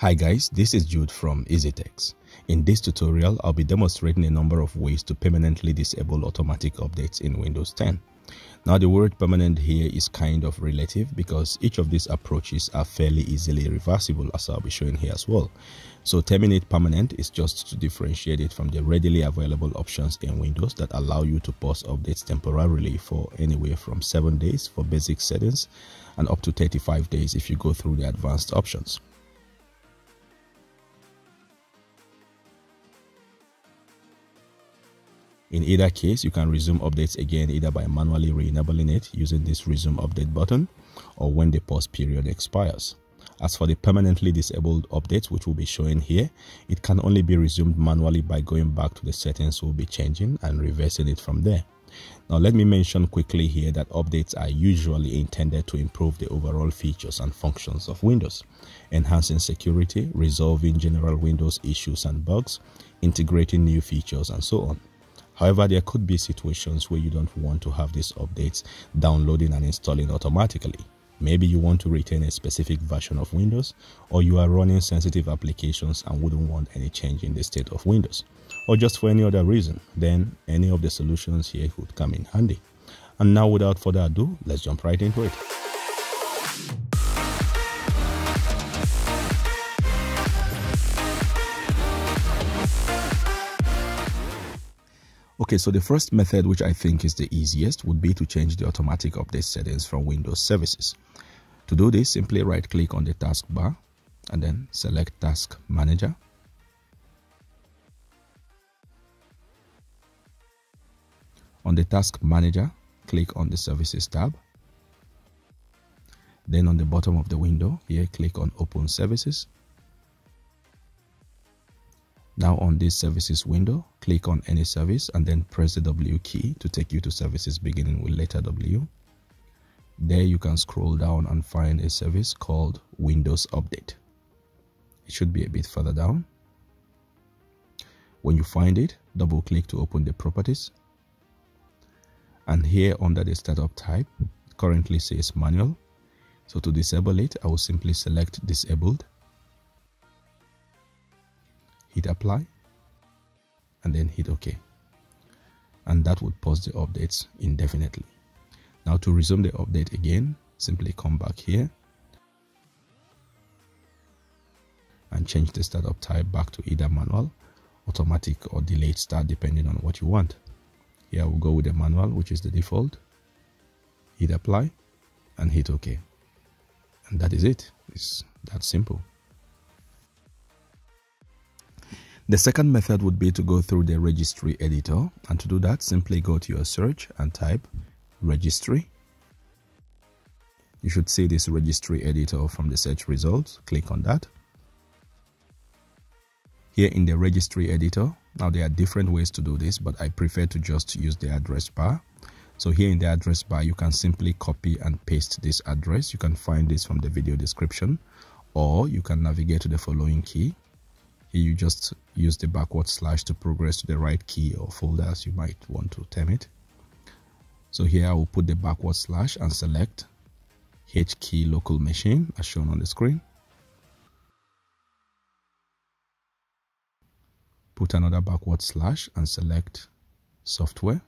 Hi guys, this is Jude from EasyTechs. In this tutorial, I'll be demonstrating a number of ways to permanently disable automatic updates in Windows 10. Now the word permanent here is kind of relative because each of these approaches are fairly easily reversible, as I'll be showing here as well. So terminate permanent is just to differentiate it from the readily available options in Windows that allow you to pause updates temporarily for anywhere from 7 days for basic settings and up to 35 days if you go through the advanced options. In either case, you can resume updates again either by manually re-enabling it using this resume update button or when the pause period expires. As for the permanently disabled updates, which we'll be showing here, it can only be resumed manually by going back to the settings we'll be changing and reversing it from there. Now let me mention quickly here that updates are usually intended to improve the overall features and functions of Windows, enhancing security, resolving general Windows issues and bugs, integrating new features and so on. However, there could be situations where you don't want to have these updates downloading and installing automatically. Maybe you want to retain a specific version of Windows, or you are running sensitive applications and wouldn't want any change in the state of Windows, or just for any other reason. Then any of the solutions here could come in handy. And now without further ado, let's jump right into it. Okay, so the first method, which I think is the easiest, would be to change the automatic update settings from Windows services. To do this, simply right click on the taskbar and then select Task Manager. On the Task Manager, click on the Services tab. Then on the bottom of the window here, click on Open Services. Now on this services window, click on any service and then press the W key to take you to services beginning with letter W. There you can scroll down and find a service called Windows Update. It should be a bit further down. When you find it, double click to open the properties. And here under the startup type, it currently says manual. So to disable it, I will simply select disabled. Hit apply and then hit OK, and that would pause the updates indefinitely. Now to resume the update again, simply come back here and change the startup type back to either manual, automatic or delayed start depending on what you want. Here we'll go with the manual, which is the default. Hit apply and hit OK, and that is it. It's that simple. The second method would be to go through the registry editor, and to do that, simply go to your search and type registry. You should see this registry editor from the search results. Click on that. Here in the registry editor, now there are different ways to do this, but I prefer to just use the address bar. So here in the address bar, you can simply copy and paste this address. You can find this from the video description, or you can navigate to the following key. Here you just use the backward slash to progress to the right key or folder, as you might want to term it. So here I will put the backward slash and select HKEY_LOCAL_MACHINE as shown on the screen. Put another backward slash and select software.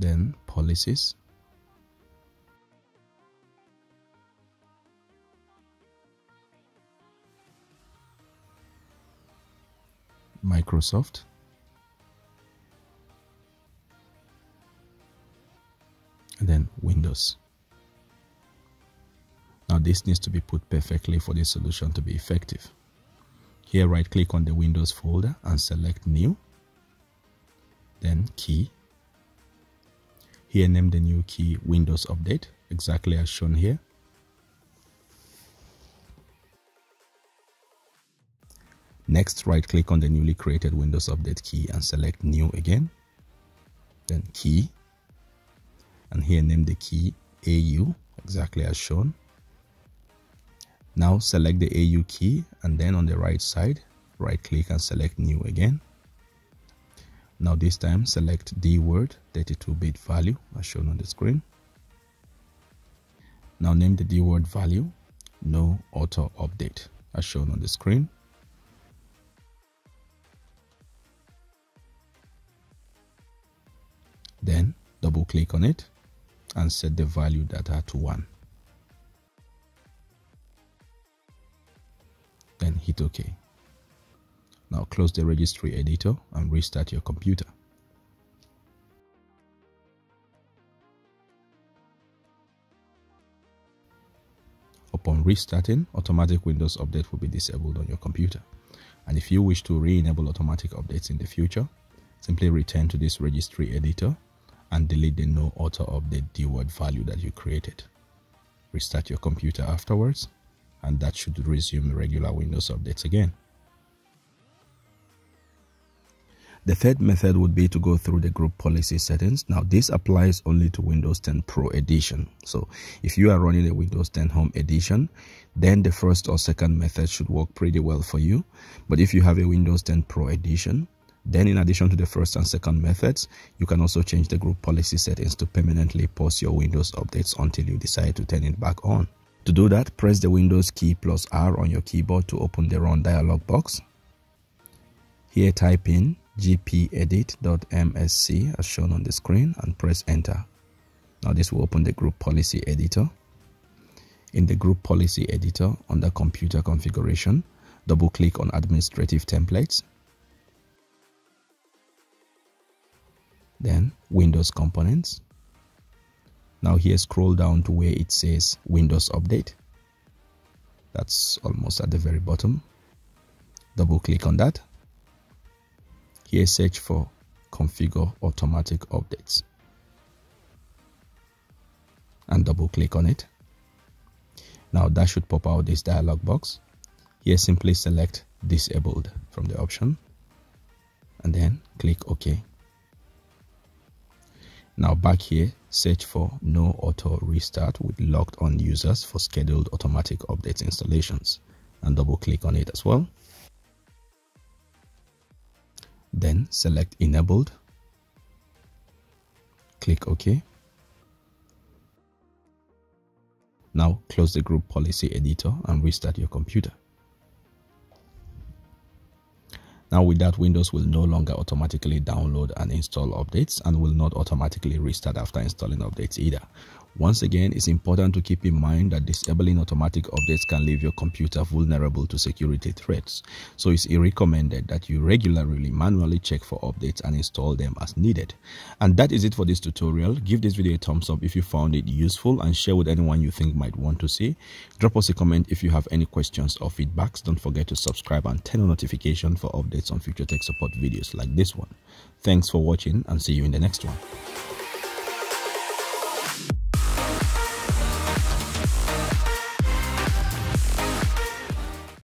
Then policies. Microsoft, and then Windows. Now this needs to be put perfectly for this solution to be effective. Here right click on the Windows folder and select new, then key. Here name the new key Windows Update, exactly as shown here. Next, right-click on the newly created Windows Update key and select New again, then Key, and here name the key AU, exactly as shown. Now select the AU key and then on the right side, right-click and select New again. Now this time, select DWORD 32-bit value as shown on the screen. Now name the DWORD value, no auto update, as shown on the screen. Then double click on it and set the value data to 1. Then hit OK. Now close the registry editor and restart your computer. Upon restarting, automatic Windows update will be disabled on your computer. And if you wish to re-enable automatic updates in the future, simply return to this registry editor and delete the no auto update DWORD value that you created. Restart your computer afterwards, and that should resume regular Windows updates again. The third method would be to go through the group policy settings. Now this applies only to Windows 10 Pro Edition. So if you are running a Windows 10 Home Edition, then the first or second method should work pretty well for you. But if you have a Windows 10 Pro Edition, then in addition to the first and second methods, you can also change the group policy settings to permanently pause your Windows updates until you decide to turn it back on. To do that, press the Windows key plus R on your keyboard to open the Run dialog box. Here type in gpedit.msc as shown on the screen and press enter. Now this will open the Group Policy Editor. In the Group Policy Editor, under Computer Configuration, double click on Administrative Templates. Then Windows Components. Now here scroll down to where it says Windows Update. That's almost at the very bottom. Double click on that. Here search for Configure Automatic Updates and double click on it. Now that should pop out this dialog box. Here simply select Disabled from the option and then click OK. Now back here, search for No Auto Restart with Locked On Users for scheduled automatic updates installations and double click on it as well. Then select Enabled, click OK. Now close the Group Policy Editor and restart your computer. Now with that, Windows will no longer automatically download and install updates and will not automatically restart after installing updates either. Once again, it's important to keep in mind that disabling automatic updates can leave your computer vulnerable to security threats. So it's recommended that you regularly manually check for updates and install them as needed. And that is it for this tutorial. Give this video a thumbs up if you found it useful and share with anyone you think might want to see. Drop us a comment if you have any questions or feedbacks. Don't forget to subscribe and turn on notification for updates on future tech support videos like this one. Thanks for watching and see you in the next one.